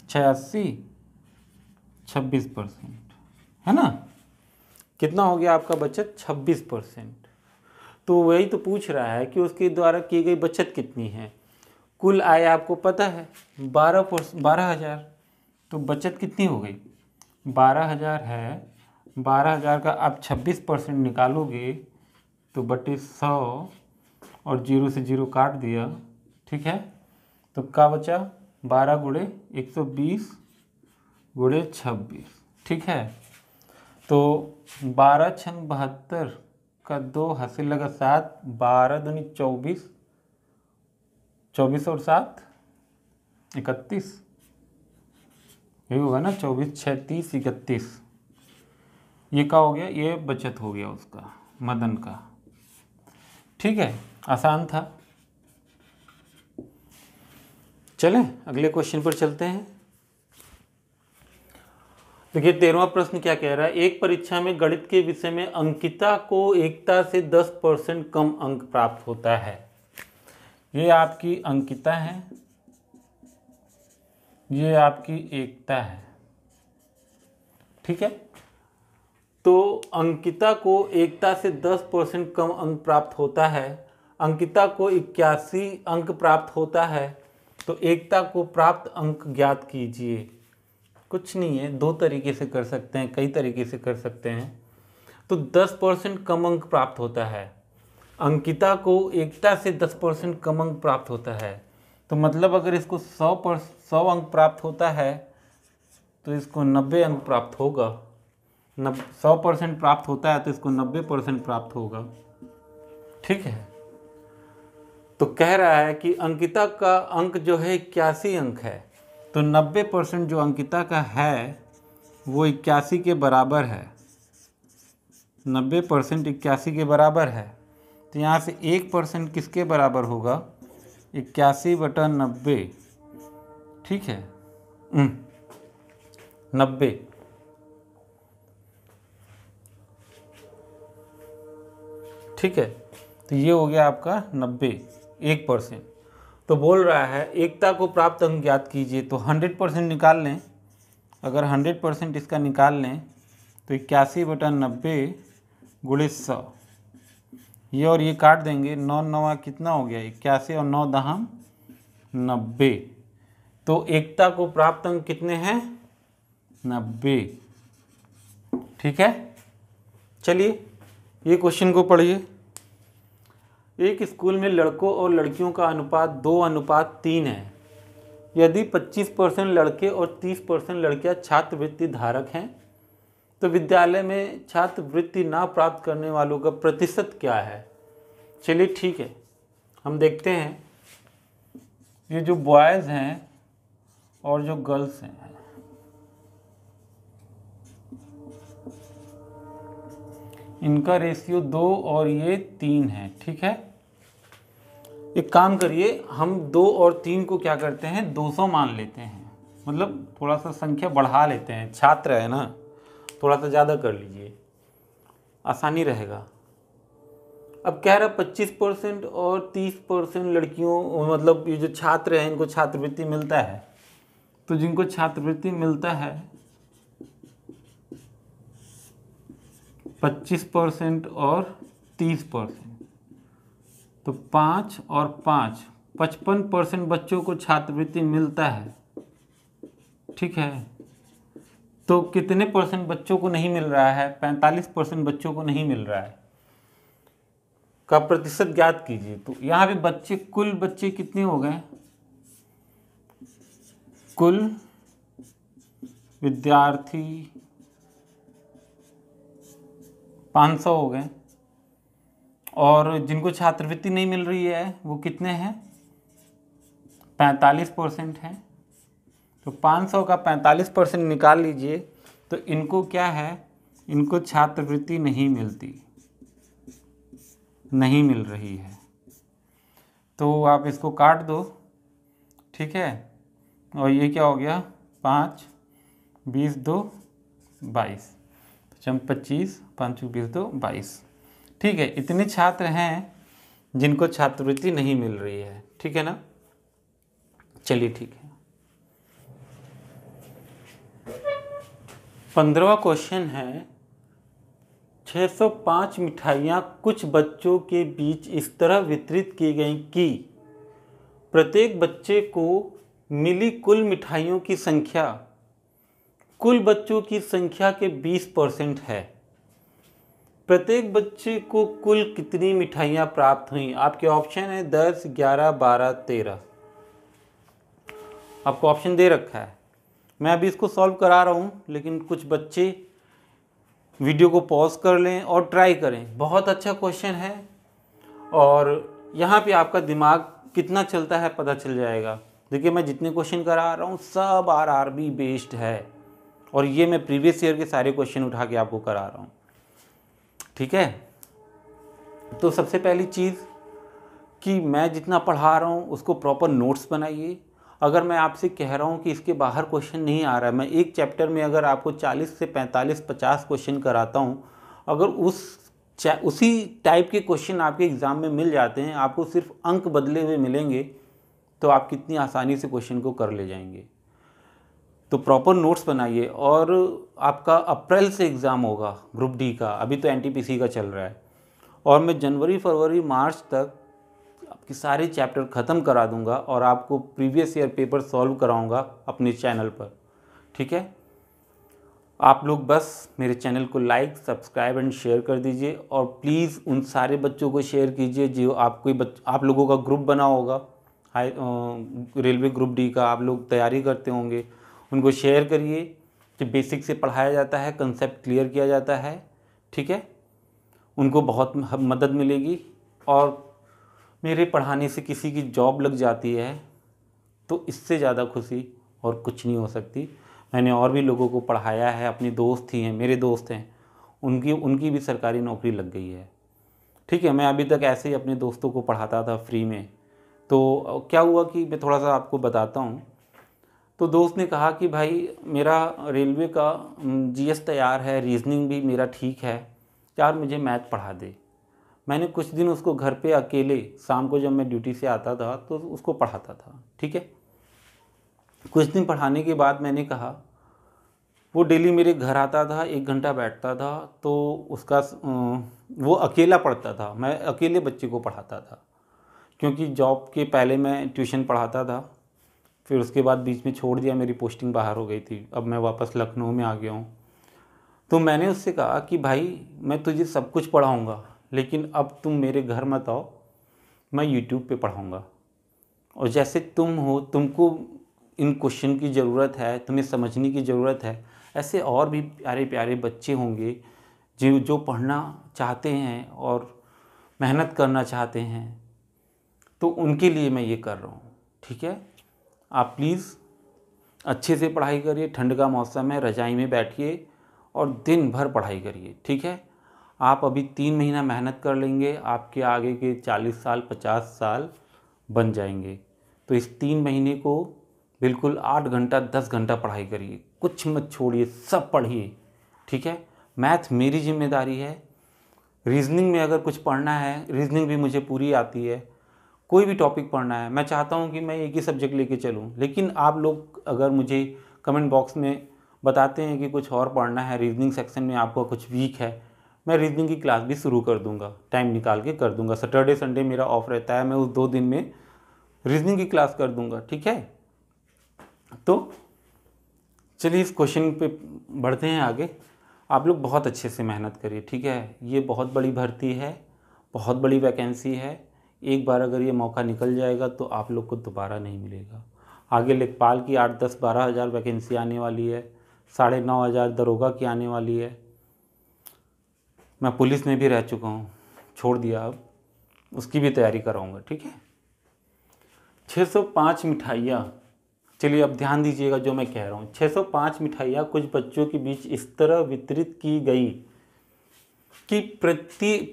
86, 26%, है ना। कितना हो गया आपका बचत, 26%। तो वही तो पूछ रहा है कि उसके द्वारा की गई बचत कितनी है। कुल आय आपको पता है 12,000, तो बचत कितनी हो गई, 12,000 है। 12,000 का आप 26% निकालोगे तो बटे 100, और 0 से 0 काट दिया। ठीक है, तो क्या बचा, 12 × 120 × 26। ठीक है, तो 12 × 72 का 2, हासिल लगा 7, 12 दूनी 24, 24 और 7 31, यही होगा ना, 24 6 30 31। ये क्या हो गया, ये बचत हो गया उसका, मदन का। ठीक है, आसान था। चलें अगले क्वेश्चन पर चलते हैं। देखिए 13वां प्रश्न क्या कह रहा है, एक परीक्षा में गणित के विषय में अंकिता को एकता से 10% कम अंक प्राप्त होता है। ये आपकी अंकिता है, ये आपकी एकता है। ठीक है, तो अंकिता को एकता से 10% कम अंक प्राप्त होता है, अंकिता को 81 अंक प्राप्त होता है, तो एकता को प्राप्त अंक ज्ञात कीजिए। कुछ नहीं है, दो तरीके से कर सकते हैं, कई तरीके से कर सकते हैं। तो 10% कम अंक प्राप्त होता है, अंकिता को एकता से 10% कम अंक प्राप्त होता है, तो मतलब अगर इसको 100 अंक प्राप्त होता है तो इसको 90 अंक प्राप्त होगा। 100% प्राप्त होता है तो इसको 90% प्राप्त होगा। ठीक है, तो कह रहा है कि अंकिता का अंक जो है 81 अंक है, तो 90% जो अंकिता का है वो 81 के बराबर है। 90% 81 के बराबर है, तो यहाँ से 1% किसके बराबर होगा, 81/90। ठीक है, 90। ठीक है, तो ये हो गया आपका 90, 1%। तो बोल रहा है एकता को प्राप्त अंक ज्ञात कीजिए, तो 100% निकाल लें, अगर 100% इसका निकाल लें तो 81/90 गुणित सौ ये और ये काट देंगे, 9×9 कितना हो गया 81 और 9 दहम 90। तो एकता को प्राप्त अंक कितने हैं 90। ठीक है, चलिए ये क्वेश्चन को पढ़िए। एक स्कूल में लड़कों और लड़कियों का अनुपात 2:3 है। यदि 25% लड़के और 30% लड़कियां छात्रवृत्ति धारक हैं तो विद्यालय में छात्रवृत्ति ना प्राप्त करने वालों का प्रतिशत क्या है। चलिए ठीक है, हम देखते हैं ये जो बॉयज़ हैं और जो गर्ल्स हैं। इनका रेशियो 2 और ये 3 है। ठीक है, एक काम करिए, हम 2 और 3 को क्या करते हैं 200 मान लेते हैं, मतलब थोड़ा सा संख्या बढ़ा लेते हैं, छात्र है ना, थोड़ा सा ज़्यादा कर लीजिए, आसानी रहेगा। अब कह रहा 25% और 30% लड़कियों, मतलब ये जो छात्र हैं इनको छात्रवृत्ति मिलता है, तो जिनको छात्रवृत्ति मिलता है 25% और 30%, तो 5 और 5 55% बच्चों को छात्रवृत्ति मिलता है। ठीक है, तो कितने परसेंट बच्चों को नहीं मिल रहा है 45% बच्चों को नहीं मिल रहा है का प्रतिशत ज्ञात कीजिए। तो यहाँ पे बच्चे, कुल बच्चे कितने हो गए, कुल विद्यार्थी 500 हो गए, और जिनको छात्रवृत्ति नहीं मिल रही है वो कितने हैं 45% हैं। तो 500 का 45% निकाल लीजिए, तो इनको क्या है, इनको छात्रवृत्ति नहीं मिलती, नहीं मिल रही है। तो आप इसको काट दो। ठीक है, और ये क्या हो गया 5, 20, 2, 22, 25, 5, 20, 2, 22। ठीक है, इतने छात्र हैं जिनको छात्रवृत्ति नहीं मिल रही है। ठीक है ना, चलिए ठीक है। 15वां क्वेश्चन है, 605 मिठाइयाँ कुछ बच्चों के बीच इस तरह वितरित की गई कि प्रत्येक बच्चे को मिली कुल मिठाइयों की संख्या कुल बच्चों की संख्या के 20% है। प्रत्येक बच्चे को कुल कितनी मिठाइयाँ प्राप्त हुईं। आपके ऑप्शन है 10, 11, 12, 13, आपको ऑप्शन दे रखा है। मैं अभी इसको सॉल्व करा रहा हूँ, लेकिन कुछ बच्चे वीडियो को पॉज कर लें और ट्राई करें। बहुत अच्छा क्वेश्चन है, और यहाँ पे आपका दिमाग कितना चलता है पता चल जाएगा। देखिए मैं जितने क्वेश्चन करा रहा हूँ सब आरआरबी बेस्ड है, और ये मैं प्रीवियस ईयर के सारे क्वेश्चन उठा के आपको करा रहा हूँ। ठीक है, तो सबसे पहली चीज़ कि मैं जितना पढ़ा रहा हूँ उसको प्रॉपर नोट्स बनाइए। अगर मैं आपसे कह रहा हूँ कि इसके बाहर क्वेश्चन नहीं आ रहा है, मैं एक चैप्टर में अगर आपको 40 से 45, 50 क्वेश्चन कराता हूँ, अगर उसी टाइप के क्वेश्चन आपके एग्ज़ाम में मिल जाते हैं, आपको सिर्फ अंक बदले हुए मिलेंगे, तो आप कितनी आसानी से क्वेश्चन को कर ले जाएंगे। तो प्रॉपर नोट्स बनाइए। और आपका अप्रैल से एग्ज़ाम होगा ग्रुप डी का, अभी तो एनटीपीसी का चल रहा है, और मैं जनवरी, फरवरी, मार्च तक आपके सारे चैप्टर ख़त्म करा दूंगा और आपको प्रीवियस ईयर पेपर सॉल्व कराऊंगा अपने चैनल पर। ठीक है, आप लोग बस मेरे चैनल को लाइक, सब्सक्राइब एंड शेयर कर दीजिए, और प्लीज़ उन सारे बच्चों को शेयर कीजिए जो आप लोगों का ग्रुप बना होगा, रेलवे ग्रुप डी का आप लोग तैयारी करते होंगे। उनको शेयर करिए कि बेसिक से पढ़ाया जाता है, कंसेप्ट क्लियर किया जाता है। ठीक है, उनको बहुत मदद मिलेगी, और मेरे पढ़ाने से किसी की जॉब लग जाती है तो इससे ज़्यादा खुशी और कुछ नहीं हो सकती। मैंने और भी लोगों को पढ़ाया है, अपने दोस्त ही हैं, मेरे दोस्त हैं, उनकी भी सरकारी नौकरी लग गई है। ठीक है, मैं अभी तक ऐसे ही अपने दोस्तों को पढ़ाता था फ्री में। तो क्या हुआ कि मैं थोड़ा सा आपको बताता हूँ। तो दोस्त ने कहा कि भाई मेरा रेलवे का जीएस तैयार है, रीजनिंग भी मेरा ठीक है, यार मुझे मैथ पढ़ा दे। मैंने कुछ दिन उसको घर पे अकेले, शाम को जब मैं ड्यूटी से आता था तो उसको पढ़ाता था। ठीक है, कुछ दिन पढ़ाने के बाद मैंने कहा वो डेली मेरे घर आता था, 1 घंटा बैठता था, तो उसका वो अकेला पढ़ता था, मैं अकेले बच्चे को पढ़ाता था क्योंकि जॉब के पहले मैं ट्यूशन पढ़ाता था, फिर उसके बाद बीच में छोड़ दिया, मेरी पोस्टिंग बाहर हो गई थी, अब मैं वापस लखनऊ में आ गया हूँ। तो मैंने उससे कहा कि भाई मैं तुझे सब कुछ पढ़ाऊँगा लेकिन अब तुम मेरे घर मत आओ, मैं YouTube पे पढ़ाऊँगा और जैसे तुम हो, तुमको इन क्वेश्चन की ज़रूरत है, तुम्हें समझने की ज़रूरत है, ऐसे और भी प्यारे प्यारे बच्चे होंगे जो पढ़ना चाहते हैं और मेहनत करना चाहते हैं, तो उनके लिए मैं ये कर रहा हूँ। ठीक है, आप प्लीज़ अच्छे से पढ़ाई करिए, ठंड का मौसम है, रजाई में बैठिए और दिन भर पढ़ाई करिए। ठीक है, आप अभी 3 महीना मेहनत कर लेंगे, आपके आगे के 40 साल 50 साल बन जाएंगे। तो इस 3 महीने को बिल्कुल 8 घंटा 10 घंटा पढ़ाई करिए, कुछ मत छोड़िए, सब पढ़िए। ठीक है, मैथ मेरी जिम्मेदारी है, रीजनिंग में अगर कुछ पढ़ना है, रीजनिंग भी मुझे पूरी आती है, कोई भी टॉपिक पढ़ना है, मैं चाहता हूँ कि मैं एक ही सब्जेक्ट लेके चलूँ, लेकिन आप लोग अगर मुझे कमेंट बॉक्स में बताते हैं कि कुछ और पढ़ना है, रीजनिंग सेक्शन में आपका कुछ वीक है, मैं रीजनिंग की क्लास भी शुरू कर दूँगा, टाइम निकाल के कर दूँगा। सैटरडे संडे मेरा ऑफ रहता है, मैं उस 2 दिन में रीजनिंग की क्लास कर दूँगा। ठीक है, तो चलिए इस क्वेश्चन पे बढ़ते हैं आगे। आप लोग बहुत अच्छे से मेहनत करिए। ठीक है, ये बहुत बड़ी भर्ती है, बहुत बड़ी वैकेंसी है, एक बार अगर ये मौका निकल जाएगा तो आप लोग को दोबारा नहीं मिलेगा। आगे लेखपाल की 8-10-12 हज़ार वैकेंसी आने वाली है, 9,500 दरोगा की आने वाली है। मैं पुलिस में भी रह चुका हूँ, छोड़ दिया, अब उसकी भी तैयारी कराऊँगा। ठीक है, 605 मिठाइयाँ, चलिए अब ध्यान दीजिएगा जो मैं कह रहा हूँ। 605 मिठाइयाँ कुछ बच्चों के बीच इस तरह वितरित की गई कि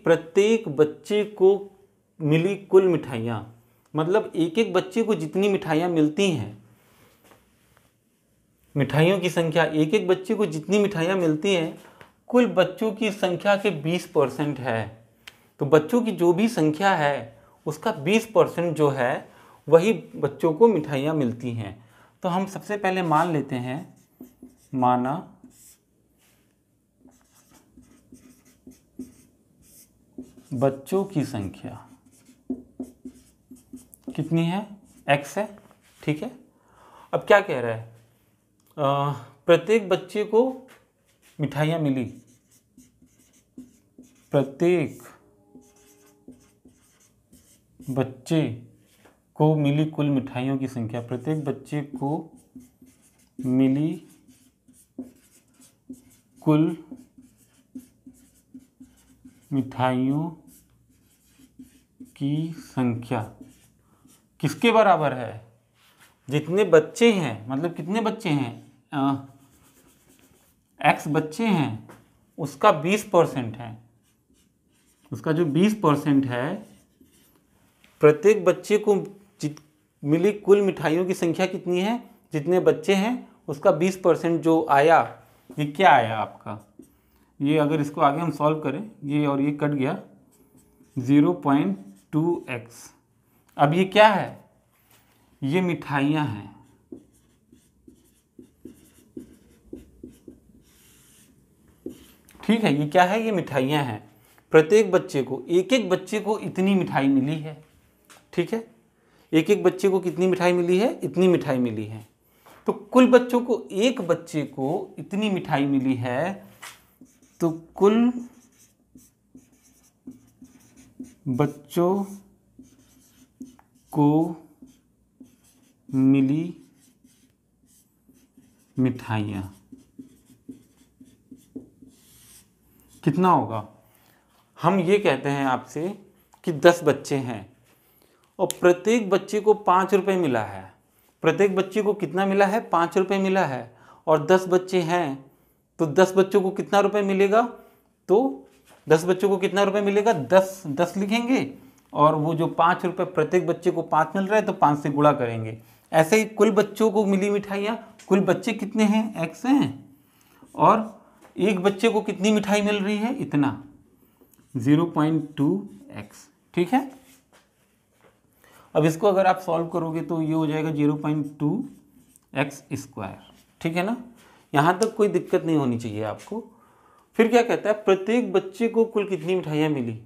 प्रत्येक बच्चे को मिली कुल मिठाइयाँ, मतलब एक एक बच्चे को जितनी मिठाइयाँ मिलती हैं, मिठाइयों की संख्या एक एक बच्चे को जितनी मिठाइयाँ मिलती हैं कुल बच्चों की संख्या के 20% है। तो बच्चों की जो भी संख्या है उसका 20% जो है वही बच्चों को मिठाइयाँ मिलती हैं। तो हम सबसे पहले मान लेते हैं, माना बच्चों की संख्या कितनी है, x है। ठीक है, अब क्या कह रहा है, प्रत्येक बच्चे को मिठाइयाँ मिली, प्रत्येक बच्चे को मिली कुल मिठाइयों की संख्या, प्रत्येक बच्चे को मिली कुल मिठाइयों की संख्या किसके बराबर है, जितने बच्चे हैं, मतलब कितने बच्चे हैं, x बच्चे हैं, उसका 20% है, उसका जो 20% है, प्रत्येक बच्चे को मिली कुल मिठाइयों की संख्या कितनी है, जितने बच्चे हैं उसका 20% जो आया, ये क्या आया आपका, ये अगर इसको आगे हम सॉल्व करें, ये और ये कट गया, 0.2x। अब ये क्या है, ये मिठाइयाँ हैं, ठीक है, ये क्या है, ये मिठाइयाँ हैं, प्रत्येक बच्चे को, एक एक बच्चे को इतनी मिठाई मिली है। ठीक है, एक एक बच्चे को कितनी मिठाई मिली है, इतनी मिठाई मिली है। तो कुल बच्चों को, एक बच्चे को इतनी मिठाई मिली है, तो कुल बच्चों को मिली मिठाइयाँ कितना होगा। हम ये कहते हैं आपसे कि 10 बच्चे हैं और प्रत्येक बच्चे को 5 रुपये मिला है, प्रत्येक बच्चे को कितना मिला है, 5 रुपये मिला है, और 10 बच्चे हैं तो 10 बच्चों को कितना रुपये मिलेगा, तो 10 बच्चों को कितना रुपये मिलेगा, 10 10 लिखेंगे और वो जो 5 रुपये प्रत्येक बच्चे को 5 मिल रहा है तो 5 से गुणा करेंगे। ऐसे ही कुल बच्चों को मिली मिठाइयाँ, कुल बच्चे कितने हैं, x हैं, और एक बच्चे को कितनी मिठाई मिल रही है, इतना, 0.2x। ठीक है, अब इसको अगर आप सॉल्व करोगे तो ये हो जाएगा 0.2x स्क्वायर। ठीक है ना, यहाँ तक कोई दिक्कत नहीं होनी चाहिए आपको। फिर क्या कहता है, प्रत्येक बच्चे को कुल कितनी मिठाइयाँ मिली,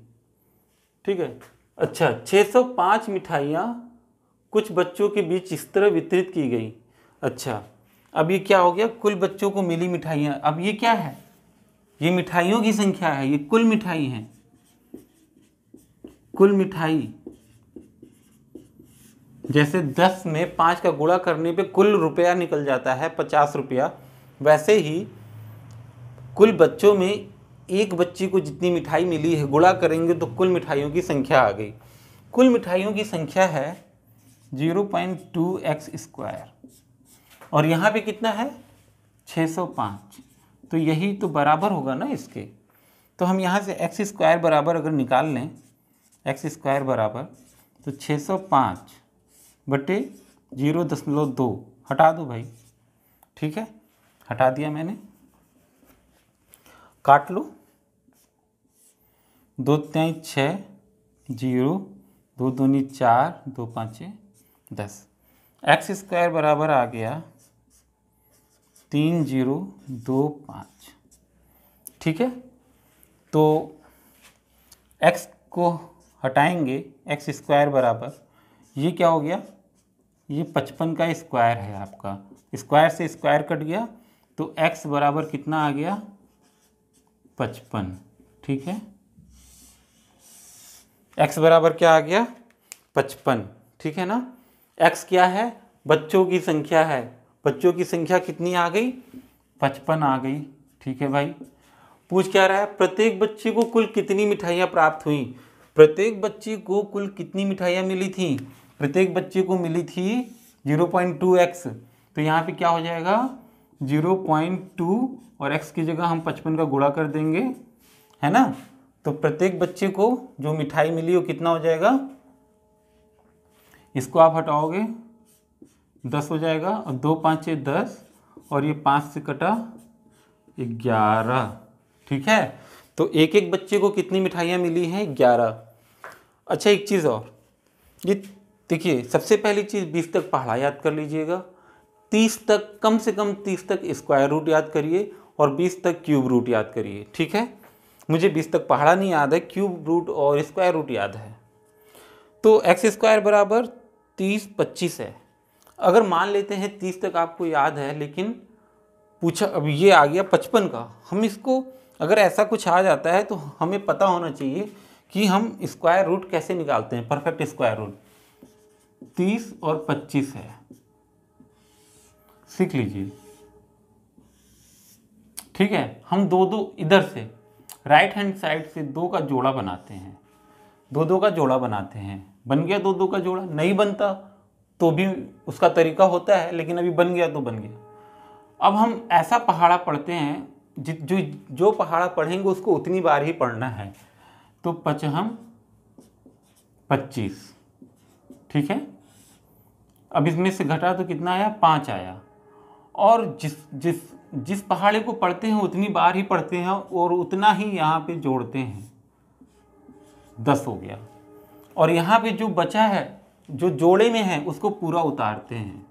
ठीक है। अच्छा, 605 मिठाइयाँ कुछ बच्चों के बीच इस तरह वितरित की गई। अच्छा, अब ये क्या हो गया, कुल बच्चों को मिली मिठाइयाँ। अब ये क्या है, ये मिठाइयों की संख्या है, ये कुल मिठाई है, कुल मिठाई। जैसे 10 में 5 का गुणा करने पे कुल रुपया निकल जाता है, 50 रुपया, वैसे ही कुल बच्चों में एक बच्चे को जितनी मिठाई मिली है गुणा करेंगे तो कुल मिठाइयों की संख्या आ गई। कुल मिठाइयों की संख्या है 0.2x स्क्वायर और यहाँ पे कितना है 605, तो यही तो बराबर होगा ना इसके। तो हम यहाँ से x स्क्वायर बराबर अगर निकाल लें, x स्क्वायर बराबर तो 605 बटे 0.2, हटा दो भाई, ठीक है, हटा दिया मैंने, काट लो, 2 × 6 0 2 × 4 2 × 5 10। x स्क्वायर बराबर आ गया 3025, ठीक है। तो x को हटाएंगे, x स्क्वायर बराबर ये क्या हो गया, ये 55 का स्क्वायर है आपका, स्क्वायर से स्क्वायर कट गया तो x बराबर कितना आ गया 55, ठीक है। x बराबर क्या आ गया 55, ठीक है ना। x क्या है, बच्चों की संख्या है, बच्चों की संख्या कितनी आ गई 55 आ गई, ठीक है भाई। पूछ क्या रहा है, प्रत्येक बच्चे को कुल कितनी मिठाइयाँ प्राप्त हुई, प्रत्येक बच्चे को कुल कितनी मिठाइयाँ मिली थी, प्रत्येक बच्चे को मिली थी 0.2x, तो यहाँ पे क्या हो जाएगा 0.2 और x की जगह हम 55 का गुणा कर देंगे, है ना। तो प्रत्येक बच्चे को जो मिठाई मिली वो कितना हो जाएगा, इसको आप हटाओगे 10 हो जाएगा और 2 × 5 = 10 और ये 5 से कटा 11, ठीक है। तो एक एक बच्चे को कितनी मिठाइयाँ मिली हैं 11। अच्छा एक चीज़ और, ये देखिए सबसे पहली चीज़ 20 तक पढ़ा याद कर लीजिएगा, 30 तक कम से कम 30 तक स्क्वायर रूट याद करिए और 20 तक क्यूब रूट याद करिए, ठीक है। मुझे 20 तक पहाड़ा नहीं याद है, क्यूब रूट और स्क्वायर रूट याद है। तो x स्क्वायर बराबर 3025 है, अगर मान लेते हैं 30 तक आपको याद है, लेकिन पूछा अब ये आ गया 55 का, हम इसको अगर ऐसा कुछ आ जाता है तो हमें पता होना चाहिए कि हम स्क्वायर रूट कैसे निकालते हैं, परफेक्ट स्क्वायर रूट। 30 और 25 है, सीख लीजिए, ठीक है। हम दो दो इधर से राइट हैंड साइड से 2 का जोड़ा बनाते हैं, 2 का जोड़ा बनाते हैं, बन गया 2 का जोड़ा, नहीं बनता तो भी उसका तरीका होता है, लेकिन अभी बन गया तो बन गया। अब हम ऐसा पहाड़ा पढ़ते हैं, जो पहाड़ा पढ़ेंगे उसको उतनी बार ही पढ़ना है। तो 55 25, ठीक है। अब इसमें से घटा तो कितना आया 5 आया, और जिस पहाड़े को पढ़ते हैं उतनी बार ही पढ़ते हैं और उतना ही यहाँ पे जोड़ते हैं, 10 हो गया, और यहाँ पे जो बचा है जो जोड़े में है उसको पूरा उतारते हैं,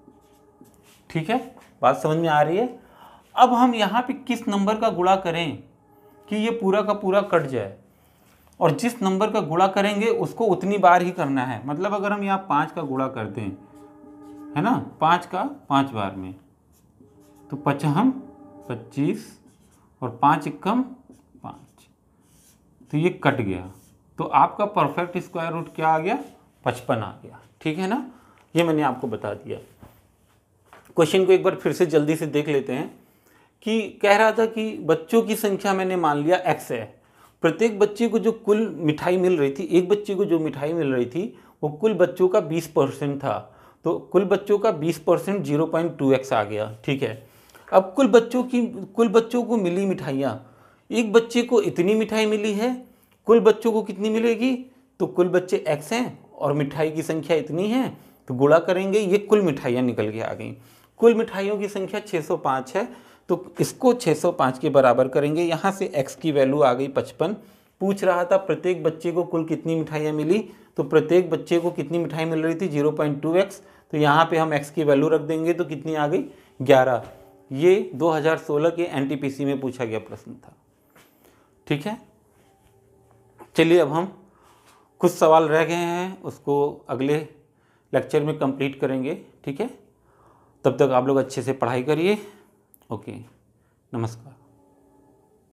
ठीक है। बात समझ में आ रही है। अब हम यहाँ पे किस नंबर का गुणा करें कि ये पूरा का पूरा कट जाए, और जिस नंबर का गुणा करेंगे उसको उतनी बार ही करना है। मतलब अगर हम यहाँ 5 का गुणा कर दें, है ना, 5 का 5 बार में, तो 55 25 और 5 × 5, तो ये कट गया, तो आपका परफेक्ट स्क्वायर रूट क्या आ गया 55 आ गया, ठीक है ना। ये मैंने आपको बता दिया। क्वेश्चन को एक बार फिर से जल्दी से देख लेते हैं कि कह रहा था कि बच्चों की संख्या मैंने मान लिया x है, प्रत्येक बच्चे को जो कुल मिठाई मिल रही थी, एक बच्चे को जो मिठाई मिल रही थी वो कुल बच्चों का 20% था, तो कुल बच्चों का 20% 0.2x आ गया, ठीक है। अब कुल बच्चों को मिली मिठाइयाँ, एक बच्चे को इतनी मिठाई मिली है, कुल बच्चों को कितनी मिलेगी, तो कुल बच्चे x हैं और मिठाई की संख्या इतनी है तो गुणा करेंगे, ये कुल मिठाइयाँ निकल के आ गई। कुल मिठाइयों की संख्या 605 है, तो इसको 605 के बराबर करेंगे। यहाँ से x की वैल्यू आ गई 55। पूछ रहा था प्रत्येक बच्चे को कुल कितनी मिठाइयाँ मिली, तो प्रत्येक बच्चे को कितनी मिठाई मिल रही थी 0.2x, तो यहाँ पे हम x की वैल्यू रख देंगे तो कितनी आ गई 11। ये 2016 के एनटीपीसी में पूछा गया प्रश्न था। ठीक है, चलिए अब हम कुछ सवाल रह गए हैं उसको अगले लेक्चर में कंप्लीट करेंगे। ठीक है, तब तक आप लोग अच्छे से पढ़ाई करिए। ओके, नमस्कार।